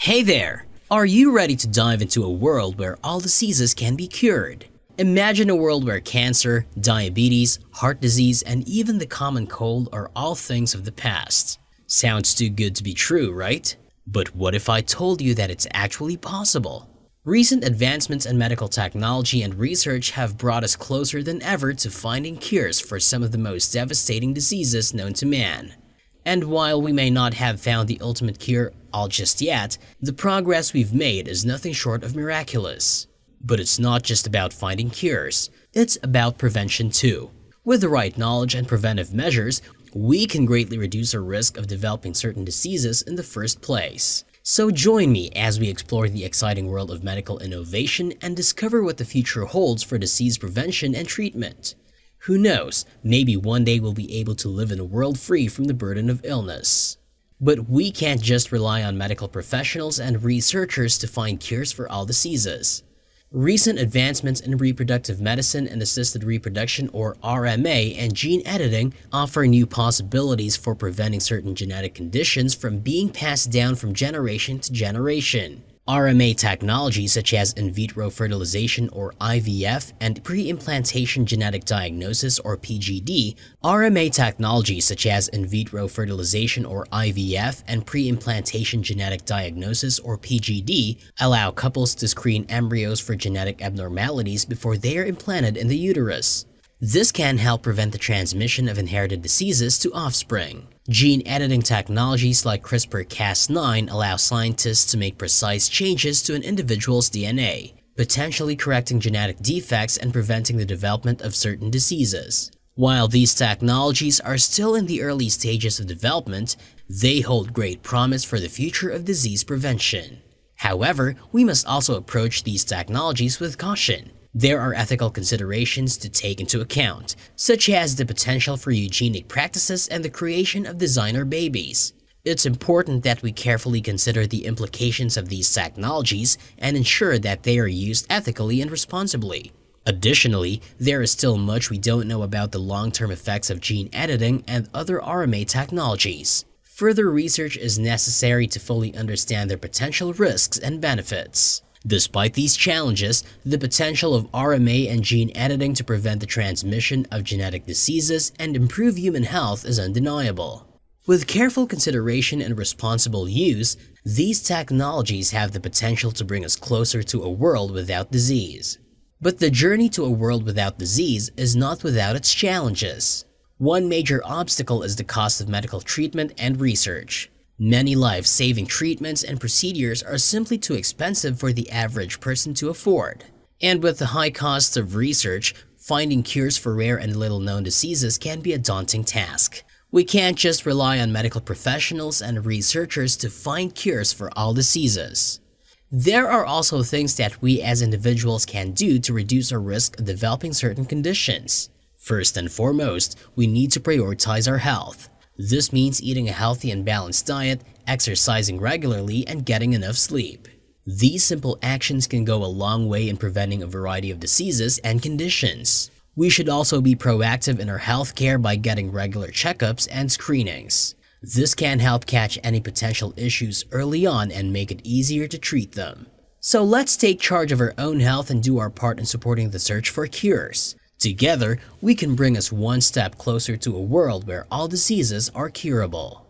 Hey there! Are you ready to dive into a world where all diseases can be cured? Imagine a world where cancer, diabetes, heart disease, and even the common cold are all things of the past. Sounds too good to be true, right? But what if I told you that it's actually possible? Recent advancements in medical technology and research have brought us closer than ever to finding cures for some of the most devastating diseases known to man. And while we may not have found the ultimate cure all just yet, the progress we've made is nothing short of miraculous. But it's not just about finding cures, it's about prevention too. With the right knowledge and preventive measures, we can greatly reduce our risk of developing certain diseases in the first place. So join me as we explore the exciting world of medical innovation and discover what the future holds for disease prevention and treatment. Who knows, maybe one day we'll be able to live in a world free from the burden of illness. But we can't just rely on medical professionals and researchers to find cures for all diseases. Recent advancements in reproductive medicine and assisted reproduction or RMA and gene editing offer new possibilities for preventing certain genetic conditions from being passed down from generation to generation. RMA technologies such as in vitro fertilization or IVF and pre-implantation genetic diagnosis or PGD, allow couples to screen embryos for genetic abnormalities before they are implanted in the uterus. This can help prevent the transmission of inherited diseases to offspring. Gene editing technologies like CRISPR-Cas9 allow scientists to make precise changes to an individual's DNA, potentially correcting genetic defects and preventing the development of certain diseases. While these technologies are still in the early stages of development, they hold great promise for the future of disease prevention. However, we must also approach these technologies with caution. There are ethical considerations to take into account, such as the potential for eugenic practices and the creation of designer babies. It's important that we carefully consider the implications of these technologies and ensure that they are used ethically and responsibly. Additionally, there is still much we don't know about the long-term effects of gene editing and other RMA technologies. Further research is necessary to fully understand their potential risks and benefits. Despite these challenges, the potential of RMA and gene editing to prevent the transmission of genetic diseases and improve human health is undeniable. With careful consideration and responsible use, these technologies have the potential to bring us closer to a world without disease. But the journey to a world without disease is not without its challenges. One major obstacle is the cost of medical treatment and research. Many life-saving treatments and procedures are simply too expensive for the average person to afford. And with the high costs of research, finding cures for rare and little-known diseases can be a daunting task. We can't just rely on medical professionals and researchers to find cures for all diseases. There are also things that we as individuals can do to reduce our risk of developing certain conditions. First and foremost, we need to prioritize our health. This means eating a healthy and balanced diet, exercising regularly, and getting enough sleep. These simple actions can go a long way in preventing a variety of diseases and conditions. We should also be proactive in our healthcare by getting regular checkups and screenings. This can help catch any potential issues early on and make it easier to treat them. So let's take charge of our own health and do our part in supporting the search for cures. Together, we can bring us one step closer to a world where all diseases are curable.